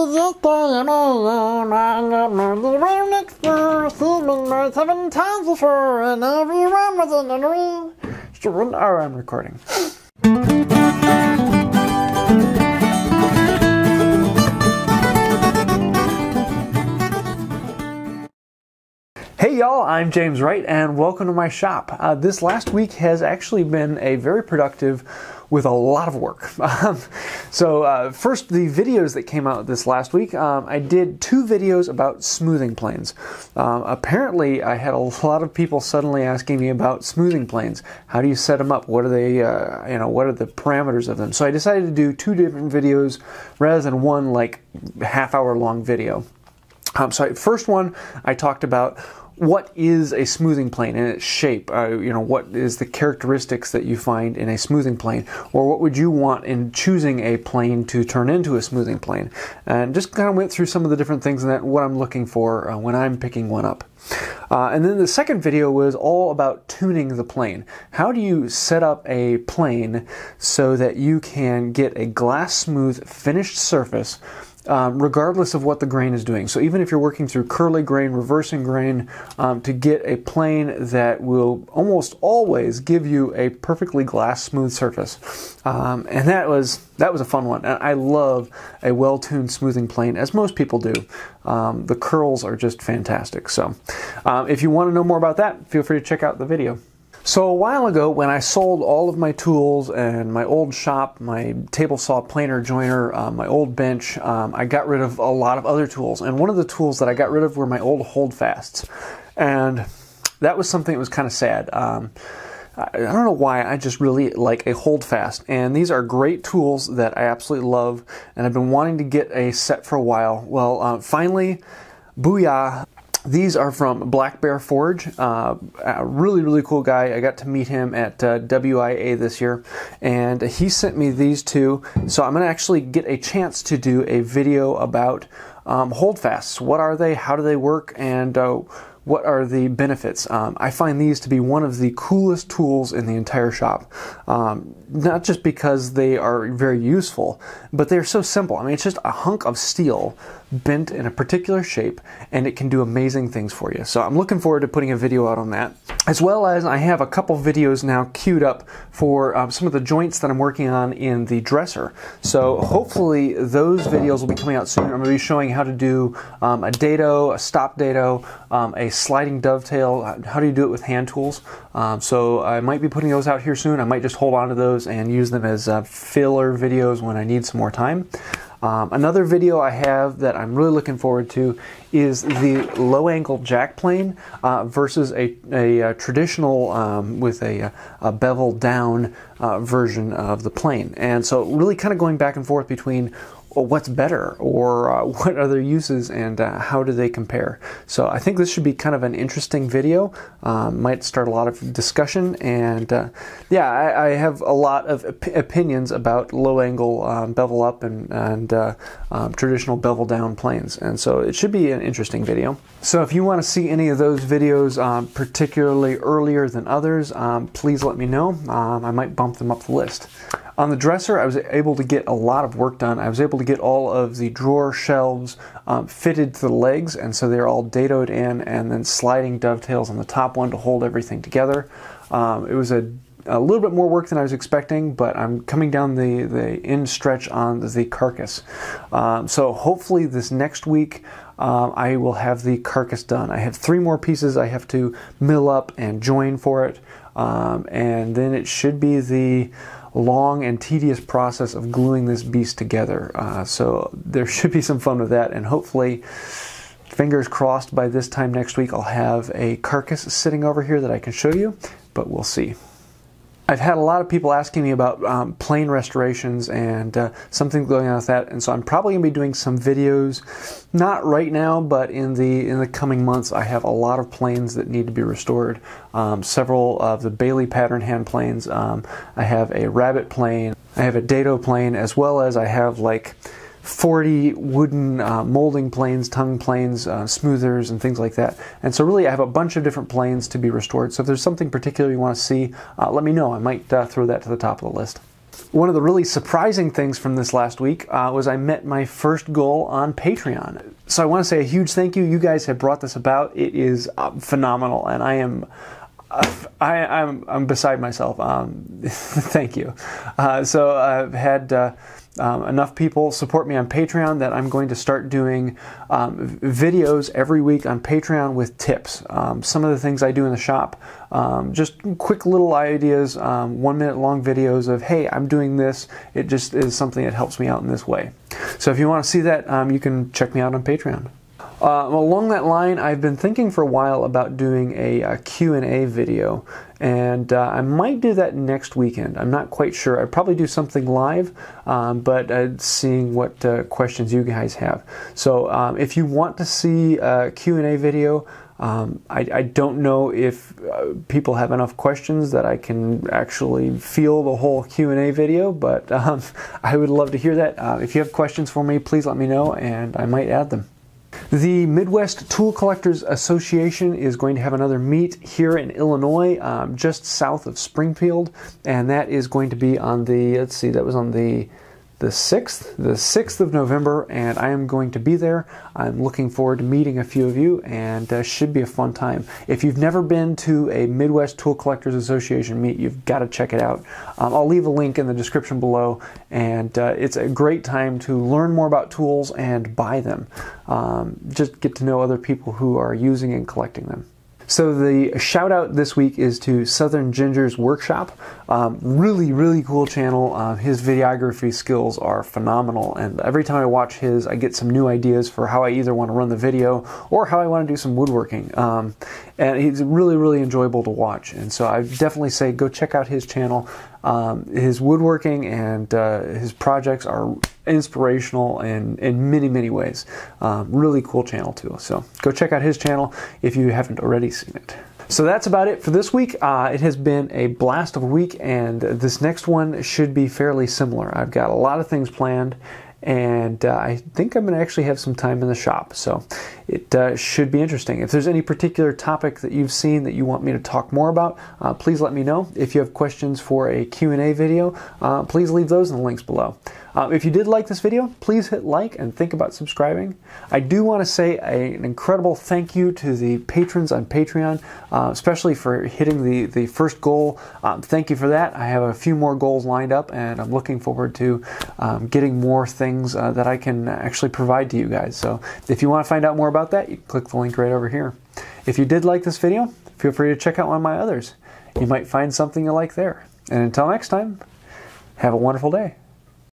I'm recording. Hey y'all, I'm James Wright and welcome to my shop. This last week has actually been a very productive with a lot of work. First, the videos that came out this last week. I did two videos about smoothing planes. Apparently, I had a lot of people suddenly asking me about smoothing planes. How do you set them up? What are they? What are the parameters of them? So I decided to do two different videos rather than one like half-hour-long video. So first one, I talked about what is a smoothing plane and its shape. What is the characteristics that you find in a smoothing plane, or what would you want in choosing a plane to turn into a smoothing plane? And just kind of went through some of the different things and what I'm looking for when I'm picking one up. And then the second video was all about tuning the plane. How do you set up a plane so that you can get a glass smooth finished surface regardless of what the grain is doing? So even if you're working through curly grain, reversing grain, to get a plane that will almost always give you a perfectly glass smooth surface. And that was a fun one. And I love a well-tuned smoothing plane, as most people do. The curls are just fantastic. So if you want to know more about that, feel free to check out the video. So a while ago, when I sold all of my tools and my old shop, my table saw, planer, joiner, my old bench, I got rid of a lot of other tools. And one of the tools that I got rid of were my old holdfasts. And that was something that was kind of sad. I don't know why, I just really like a holdfast. And these are great tools that I absolutely love. And I've been wanting to get a set for a while. Well, finally, booyah. These are from Black Bear Forge, a really, really cool guy. I got to meet him at WIA this year, and he sent me these two. So I'm going to actually get a chance to do a video about holdfasts. What are they? How do they work? And what are the benefits? I find these to be one of the coolest tools in the entire shop. Not just because they are very useful, but they're so simple. I mean, it's just a hunk of steel bent in a particular shape, and it can do amazing things for you. So I'm looking forward to putting a video out on that. As well as I have a couple videos now queued up for some of the joints that I'm working on in the dresser. So hopefully those videos will be coming out soon. I'm going to be showing how to do a dado, a stop dado, a sliding dovetail, how do you do it with hand tools. So I might be putting those out here soon. I might just hold on to those and use them as filler videos when I need some more time. Another video I have that I'm really looking forward to is the low angle jack plane versus a traditional with a bevel down version of the plane. And so really kind of going back and forth between what's better, or what are their uses, and how do they compare. So I think this should be kind of an interesting video. Might start a lot of discussion, and yeah, I have a lot of opinions about low angle bevel up and traditional bevel down planes, and so it should be an interesting video. So if you want to see any of those videos particularly earlier than others, please let me know. I might bump them up the list. On the dresser, I was able to get a lot of work done. I was able to get all of the drawer shelves fitted to the legs, and so they're all dadoed in, and then sliding dovetails on the top one to hold everything together. It was a little bit more work than I was expecting, but I'm coming down the end stretch on the carcass. So hopefully this next week, I will have the carcass done. I have 3 more pieces I have to mill up and join for it, and then it should be the long and tedious process of gluing this beast together. So there should be some fun with that, and hopefully, fingers crossed, by this time next week I'll have a carcass sitting over here that I can show you, but we'll see. I've had a lot of people asking me about plane restorations and something going on with that, and so I'm probably going to be doing some videos, not right now, but in the coming months. I have a lot of planes that need to be restored. Several of the Bailey pattern hand planes. I have a rabbit plane. I have a dado plane, as well as I have like 40 wooden molding planes, tongue planes, smoothers, and things like that. And so really I have a bunch of different planes to be restored. So if there's something particular you want to see, let me know. I might throw that to the top of the list. One of the really surprising things from this last week was I met my first goal on Patreon. So I want to say a huge thank you. You guys have brought this about. It is phenomenal, and I am I'm beside myself. Thank you. So I've had enough people support me on Patreon that I'm going to start doing videos every week on Patreon with tips. Some of the things I do in the shop, just quick little ideas, 1 minute long videos of, hey, I'm doing this. It just is something that helps me out in this way. So if you want to see that, you can check me out on Patreon. Along that line, I've been thinking for a while about doing a Q&A video, and I might do that next weekend. I'm not quite sure. I'd probably do something live, but seeing what questions you guys have. So if you want to see a Q&A video, I don't know if people have enough questions that I can actually field the whole Q&A video, but I would love to hear that. If you have questions for me, please let me know, and I might add them. The Midwest Tool Collectors Association is going to have another meet here in Illinois, just south of Springfield, and that is going to be on the, let's see, that was on the 6th of November, and I am going to be there. I'm looking forward to meeting a few of you, and should be a fun time. If you've never been to a Midwest Tool Collectors Association meet, you've got to check it out. I'll leave a link in the description below, and it's a great time to learn more about tools and buy them. Just get to know other people who are using and collecting them. So the shout out this week is to Southern Ginger's Workshop. Really, really cool channel. His videography skills are phenomenal, and every time I watch his, I get some new ideas for how I either want to run the video or how I want to do some woodworking. And he's really, really enjoyable to watch. And so I definitely say go check out his channel. His woodworking and his projects are inspirational in many, many ways. Really cool channel too. So go check out his channel if you haven't already seen it. So that's about it for this week. It has been a blast of a week, and this next one should be fairly similar. I've got a lot of things planned, and I think I'm gonna actually have some time in the shop, so it should be interesting. If there's any particular topic that you've seen that you want me to talk more about, please let me know. If you have questions for a Q&A video, please leave those in the links below. If you did like this video, please hit like and think about subscribing. I do want to say an incredible thank you to the patrons on Patreon, especially for hitting the first goal. Thank you for that. I have a few more goals lined up, and I'm looking forward to getting more things that I can actually provide to you guys. So if you want to find out more about that, you can click the link right over here. If you did like this video, feel free to check out one of my others. You might find something you like there. And until next time, have a wonderful day.